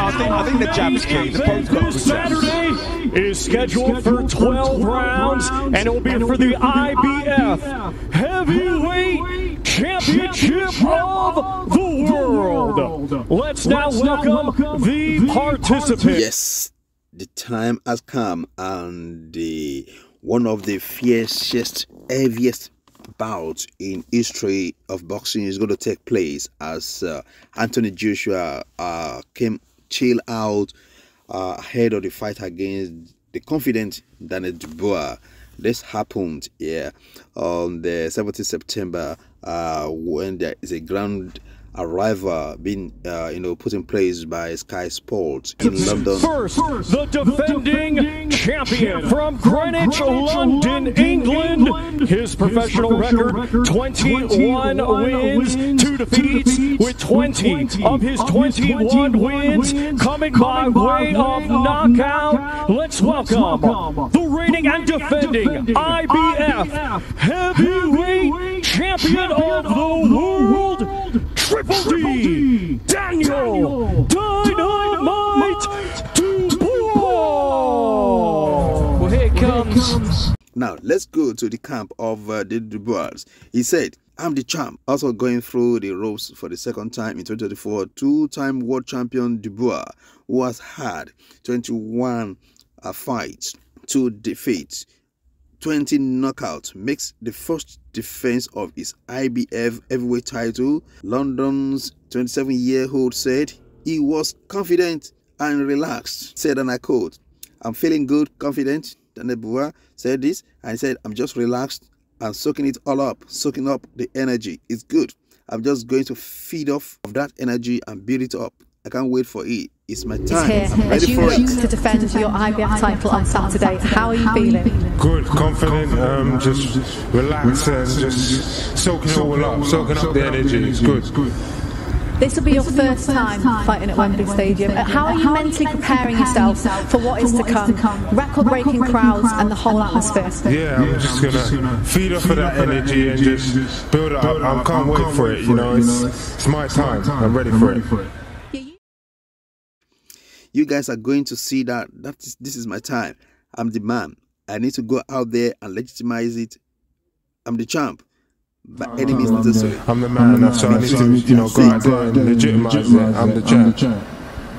I think the jab is key. The both got good jabs. Is scheduled for 12 rounds, and it will be for the IBF Heavyweight Championship of the World. Let's now welcome the participants. Yes, the time has come, and one of the fiercest, heaviest bouts in history of boxing is going to take place as Anthony Joshua came chill out ahead of the fight against the confident Daniel Dubois. This happened here on the 17th September when there is a grand arrival being put in place by Sky Sports in London. First, the defending champion from Greenwich, London, England. His professional record 21 wins, 2 defeats, with 20 of his 21 wins coming by way of knockout. Let's welcome the reigning and defending IBF Heavyweight Champion of the World, Triple D, Daniel Dynamite Dubois. Well, here it comes. Now, let's go to the camp of the Dubois. He said, "I'm the champ." Also going through the ropes for the second time in 2024, two-time world champion Dubois, who has had 21 fights, 2 defeats. 20 knockouts, makes the first defense of his IBF heavyweight title. London's 27-year-old said he was confident and relaxed. Said, and I quote, "I'm feeling good, confident." Daniel Dubois said this, and he said, "I'm just relaxed and soaking it all up, soaking up the energy. It's good. I'm just going to feed off of that energy and build it up. I can't wait for it. It's my time. It's here. As you choose to defend your IBF title on Saturday, how are you feeling? Good, confident, just relaxed and just soaking it all up, soaking up the energy. It's good. This will be your first time fighting at Wembley Stadium. How are you mentally preparing yourself for what is to come? Record-breaking crowds and the whole atmosphere. Yeah, I'm just gonna feed off of that energy and just build it up. I can't wait for it. You know, it's my time. I'm ready for it." You guys are going to see that. This is my time. I'm the man. I need to go out there and legitimize it. I'm the champ. But enemies necessary. I'm the man. That's why I need to, go out there and legitimize it. I'm the champ.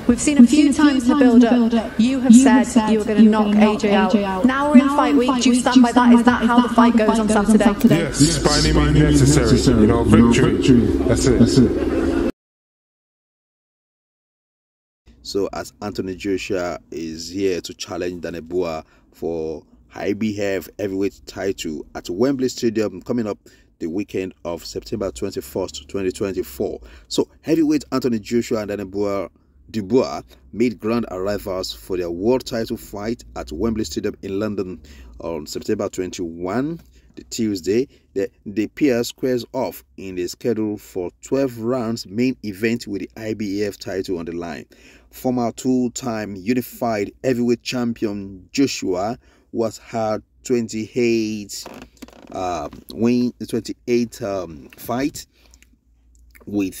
We've seen a few times in the build-up, you have said you were going to knock AJ out. Now we're in fight week. Do you stand by that? Is that how the fight goes on Saturday? Yes, by any means necessary. Victory. That's it. So as Anthony Joshua is here to challenge Daniel Dubois for IBF heavyweight title at Wembley Stadium coming up the weekend of September 21st, 2024. So heavyweight Anthony Joshua and Daniel Dubois made grand arrivals for their world title fight at Wembley Stadium in London on September 21, the Tuesday. The pair squares off in the schedule for 12 rounds main event with the IBF title on the line. Former two-time unified heavyweight champion Joshua was had 28 fights with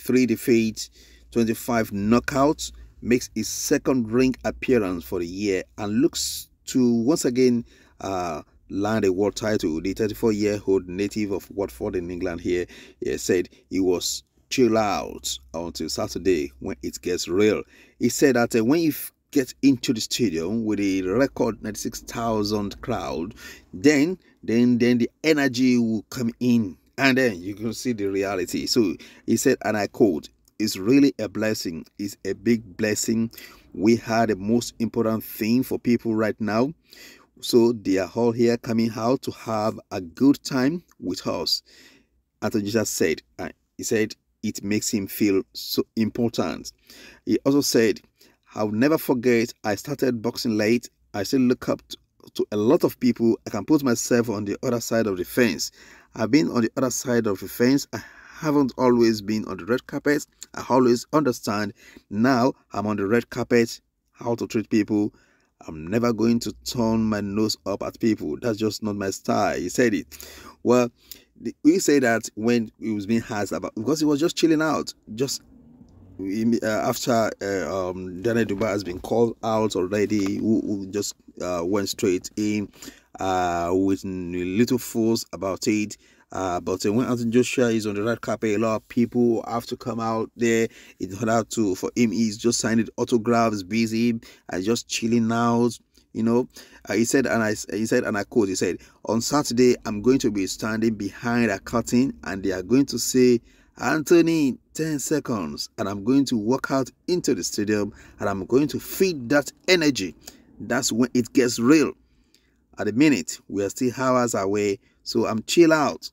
3 defeats, 25 knockouts, makes his second ring appearance for the year and looks to once again land a world title. The 34-year-old native of Watford in England here said he was chill out until Saturday when it gets real. He said that when you get into the stadium with a record 96,000 crowd, then the energy will come in and then you can see the reality. So he said, and I quote, "It's really a blessing. It's a big blessing. We had the most important thing for people right now. So they are all here coming out to have a good time with us." Anthony Joshua said, and he said, it makes him feel so important. He also said, "I'll never forget, I started boxing late. I still look up to a lot of people. I can put myself on the other side of the fence. I've been on the other side of the fence. I haven't always been on the red carpet. I always understand. Now I'm on the red carpet, how to treat people. I'm never going to turn my nose up at people. That's just not my style." He said it. Well, we say that when he was being asked about, because he was just chilling out, just after Daniel Dubois has been called out already, who just went straight in with little fuss about it. But when Anthony Joshua is on the red carpet, a lot of people have to come out there in order to, for him, he's just signing autographs, busy, and just chilling out. You know, he said, and I quote, on Saturday, I'm going to be standing behind a curtain and they are going to say, Anthony, 10 seconds, and I'm going to walk out into the stadium and I'm going to feed that energy. That's when it gets real. At the minute, we are still hours away, so I'm chill out.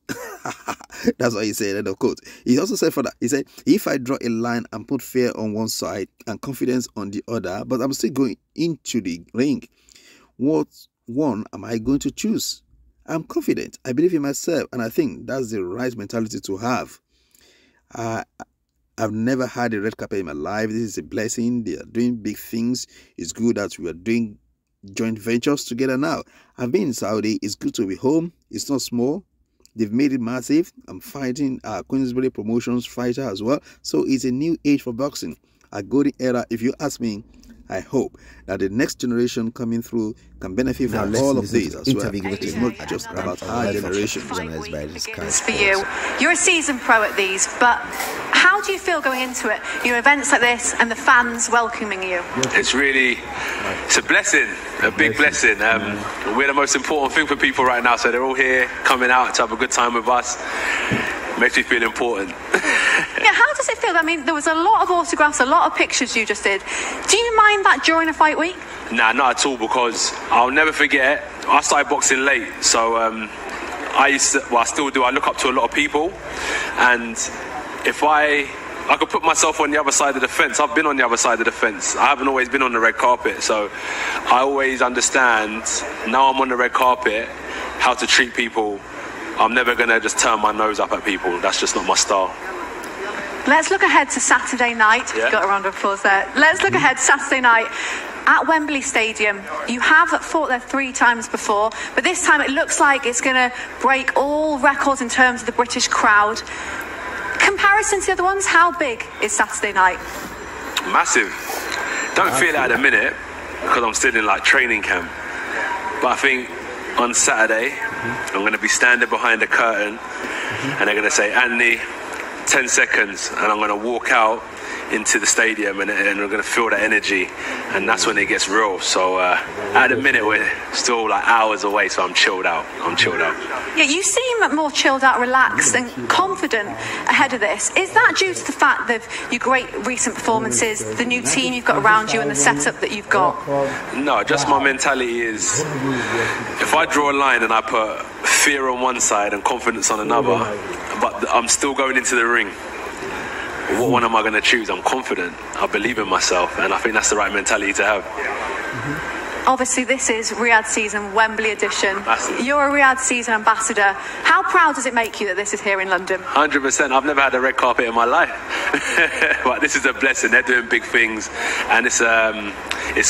That's what he said, end of quote. He also said further, he said, if I draw a line and put fear on one side and confidence on the other, but I'm still going into the ring, what one am I going to choose? I'm confident. I believe in myself, and I think that's the right mentality to have. I've never had a red carpet in my life. This is a blessing. They are doing big things. It's good that we are doing joint ventures together now. I've been in Saudi. It's good to be home. It's not small. They've made it massive. I'm fighting Queensberry Promotions fighter as well. So it's a new age for boxing. A golden era, if you ask me. I hope that the next generation coming through can benefit now from all of these as well. It's not just about our generation. For you, you're a seasoned pro at these, but how do you feel going into it? Your events like this and the fans welcoming you. It's a blessing, a big blessing. We're the most important thing for people right now, so they're all here coming out to have a good time with us. Makes me feel important. Yeah, how does it feel? I mean, there was a lot of autographs, a lot of pictures you just did. Do you mind that during a fight week? Nah, not at all, because I'll never forget, I started boxing late, so I used to, well, I still do, I look up to a lot of people, and if I could put myself on the other side of the fence. I've been on the other side of the fence. I haven't always been on the red carpet, so I always understand, now I'm on the red carpet, how to treat people. I'm never going to just turn my nose up at people. That's just not my style. Let's look ahead to Saturday night. Yeah. We've got a round of applause there. Let's look ahead to Saturday night at Wembley Stadium. You have fought there 3 times before, but this time it looks like it's going to break all records in terms of the British crowd. Comparison to the other ones, how big is Saturday night? Massive. Don't feel it at the minute because I'm still in like training camp. But I think on Saturday, I'm going to be standing behind the curtain and they're going to say, Anthony, 10 seconds, and I'm going to walk out into the stadium and we're going to feel that energy, and that's when it gets real. So at the minute, we're still like hours away, so I'm chilled out. Yeah, you seem more chilled out, relaxed and confident ahead of this. Is that due to the fact that your great recent performances, the new team you've got around you and the setup that you've got? No, just my mentality is, if I draw a line and I put fear on one side and confidence on another, but I'm still going into the ring, what one am I going to choose? I'm confident, I believe in myself, and I think that's the right mentality to have. Obviously, this is Riyadh Season, Wembley edition. You're a Riyadh Season ambassador. How proud does it make you that this is here in London? 100%. I've never had a red carpet in my life. But this is a blessing. They're doing big things, and it's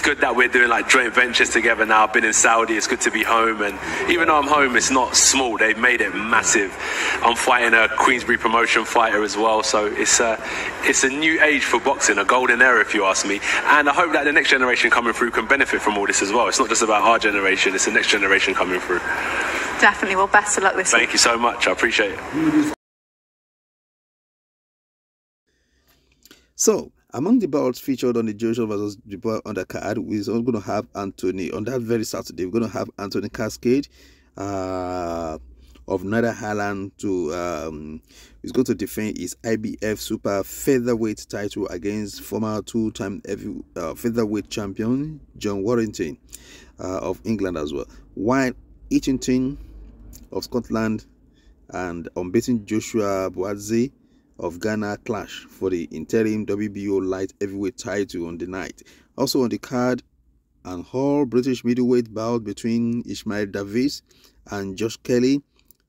good that we're doing like joint ventures together now. I've been in Saudi. It's good to be home, and even though I'm home, it's not small. They've made it massive. I'm fighting a Queensberry Promotion fighter as well, so it's a new age for boxing, a golden era if you ask me. And I hope that the next generation coming through can benefit from all this as well. It's not just about our generation, it's the next generation coming through. Definitely. Well, best of luck this week. Thank you so much. I appreciate it. So, among the bouts featured on the Joshua vs. Dubois undercard, we're going to have Anthony. On that very Saturday, we're going to have Anthony Cascade of Netherlands to is going to defend his IBF super featherweight title against former 2-time featherweight champion John Warrington of England as well. While Hitchington of Scotland and unbeaten Joshua Bouadze of Ghana clash for the interim WBO light heavyweight title on the night. Also on the card, an all-British middleweight bout between Ishmael Davis and Josh Kelly.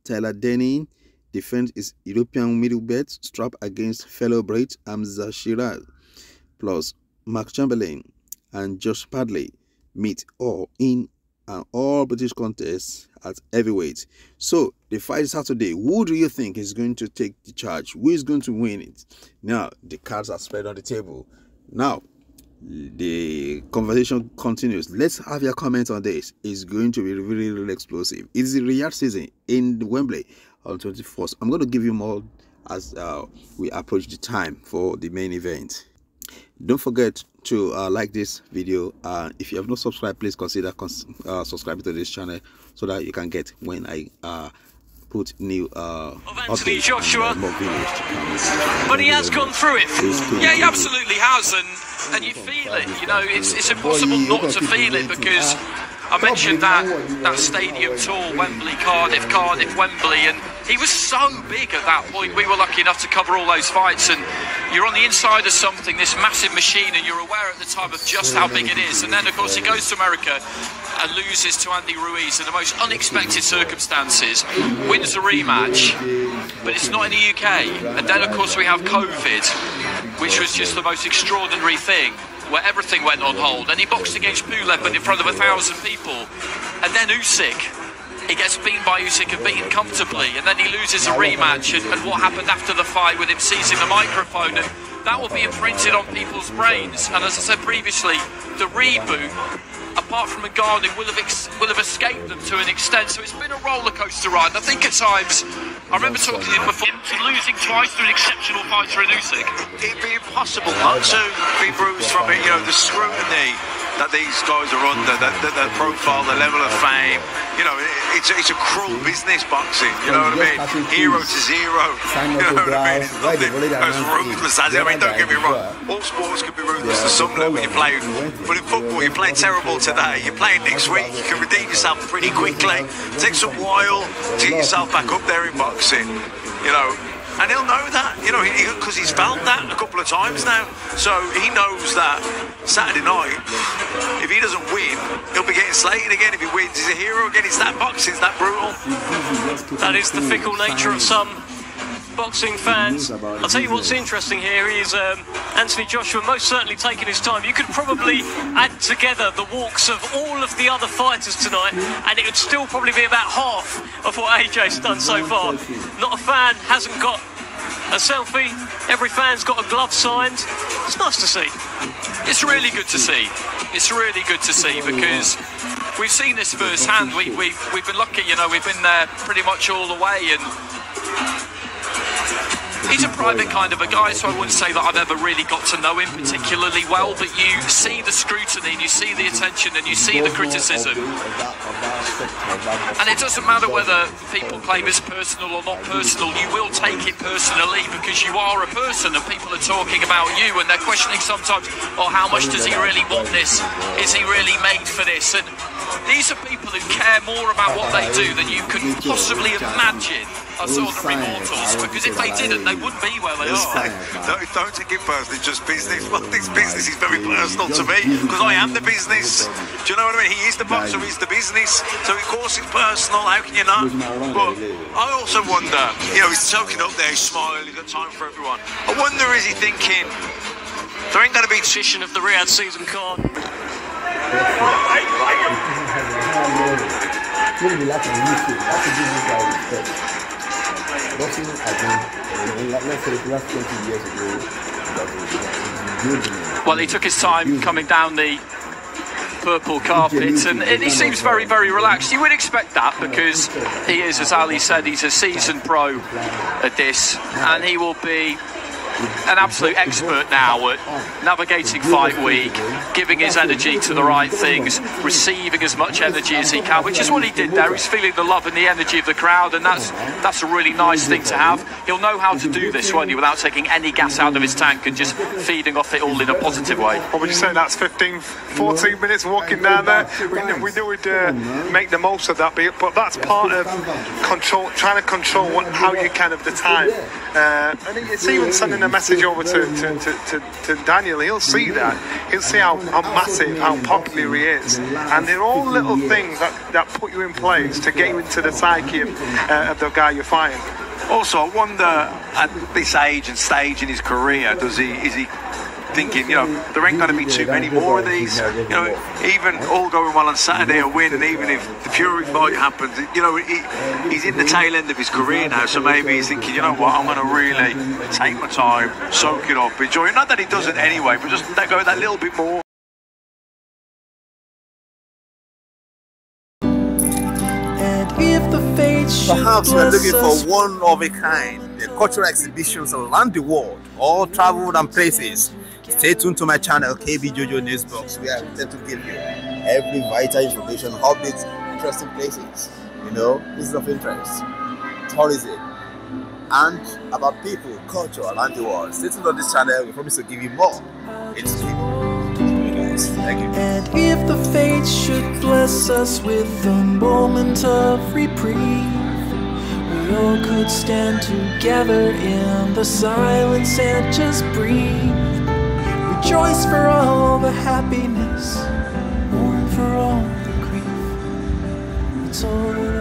Tyler Denning defends his European middleweight strap against fellow Brit Hamza Shiraz, plus Mark Chamberlain and Josh Padley meet all in and all British contests at heavyweight. So the fight is Saturday. Who do you think is going to take the charge? Who is going to win it? Now the cards are spread on the table. Now the conversation continues. Let's have your comments on this. It's going to be really, really explosive. It's the Riyadh season in Wembley on 24th. I'm going to give you more as we approach the time for the main event. Don't forget to like this video. If you have not subscribed, please consider subscribing to this channel so that you can get when I put new Anthony Joshua and, more videos to come. But he has gone through it. Yeah, he absolutely has, and you feel it. You know, it's impossible not to feel it, because I mentioned that stadium tour, Wembley, Cardiff, Cardiff, Wembley, and he was so big at that point. We were lucky enough to cover all those fights, and you're on the inside of something, this massive machine, and you're aware at the time of just how big it is. And then, of course, he goes to America and loses to Andy Ruiz in the most unexpected circumstances, wins the rematch, but it's not in the UK. And then, of course, we have COVID, which was just the most extraordinary thing, where everything went on hold. And he boxed against Pulev, but in front of 1,000 people. And then Usyk. He gets beaten by Usyk and beaten comfortably, and then he loses a rematch, and what happened after the fight with him seizing the microphone, and that will be imprinted on people's brains. And as I said previously, the reboot, apart from Ngannou, will have escaped them to an extent. So it's been a roller coaster ride. I think at times, I remember talking to him before, losing twice to an exceptional fighter in Usyk. It'd be impossible not to be bruised from it. You know, the scrutiny that these guys are under, the profile, the level of fame. You know, it's a cruel business, boxing. You know what I mean? Hero to zero. You know what I mean? It's nothing as ruthless as it. I mean, don't get me wrong. All sports can be ruthless to some level. You play, but in football, you play terrible today. You play next week. You can redeem yourself pretty quickly. It takes a while to get yourself back up there in boxing. You know. And he'll know that, you know, because he's felt that a couple of times now. So he knows that Saturday night, if he doesn't win, he'll be getting slated again. If he wins, he's a hero again. It's that boxing, it's that brutal. That is the fickle nature of some boxing fans. I'll tell you what's interesting here is Anthony Joshua most certainly taking his time. You could probably add together the walks of all of the other fighters tonight, and it would still probably be about half of what AJ's done so far. Not a fan hasn't got a selfie. Every fan's got a glove signed. It's nice to see. It's really good to see. It's really good to see, because we've seen this firsthand. We've been lucky, you know. We've been there pretty much all the way, and he's a private kind of a guy, so I wouldn't say that I've ever really got to know him particularly well, but you see the scrutiny, and you see the attention, and you see the criticism. And it doesn't matter whether people claim it's personal or not personal, you will take it personally, because you are a person, and people are talking about you, and they're questioning sometimes, oh, how much does he really want this? Is he really made for this? And these are people who care more about what they do than you could possibly imagine as ordinary mortals, because if they didn't, they wouldn't be where they are. Don't take it personally, it's just business. Well, this business is very personal to me, because I am the business. Do you know what I mean? He is the boxer, he's the business, so of course it's personal. How can you not? But I also wonder, you know, he's soaking up there, he's smiling, he's got time for everyone. I wonder, is he thinking, there ain't going to be tradition of the Riyadh season card? Boxing, I think, let's say the last 20 years ago, well, he took his time coming down the purple carpet, and he seems very, very relaxed. You would expect that, because he is, as Ali said, he's a seasoned pro at this, and he will be an absolute expert now at navigating fight week, giving his energy to the right things, receiving as much energy as he can, which is what he did there. He's feeling the love and the energy of the crowd, and that's a really nice thing to have. He'll know how to do this, won't he, without taking any gas out of his tank and just feeding off it all in a positive way. What would you say, that's 15, 14 minutes walking down there? We knew we'd make the most of that, but that's part of control, trying to control how you can of the time. And it's even sending a message over to Daniel. He'll see that. He'll see how massive, how popular he is, and they're all little things that put you in place to get you into the psyche of the guy you're fighting. Also, I wonder, at this age and stage in his career, is he thinking, you know, there ain't going to be too many more of these. You know, even all going well on Saturday, a win, and even if the Fury fight happens, you know, he's in the tail end of his career now, so maybe he's thinking, you know what, I'm going to really take my time, soak it up, enjoy it. Not that he doesn't anyway, but just go that little bit more. Perhaps we're looking for one of a kind, the cultural exhibitions around the world, all traveled and places. Stay tuned to my channel, KBJOJO Newsbox. We are there to give you every vital information, hobbies, interesting places, you know, places of interest, tourism, and about people, culture around the world. Stay tuned on this channel, we promise to give you more. It's and if the fate should bless us with a moment of reprieve, we all could stand together in the silence and just breathe. Rejoice for all the happiness, mourn for all the grief. It's all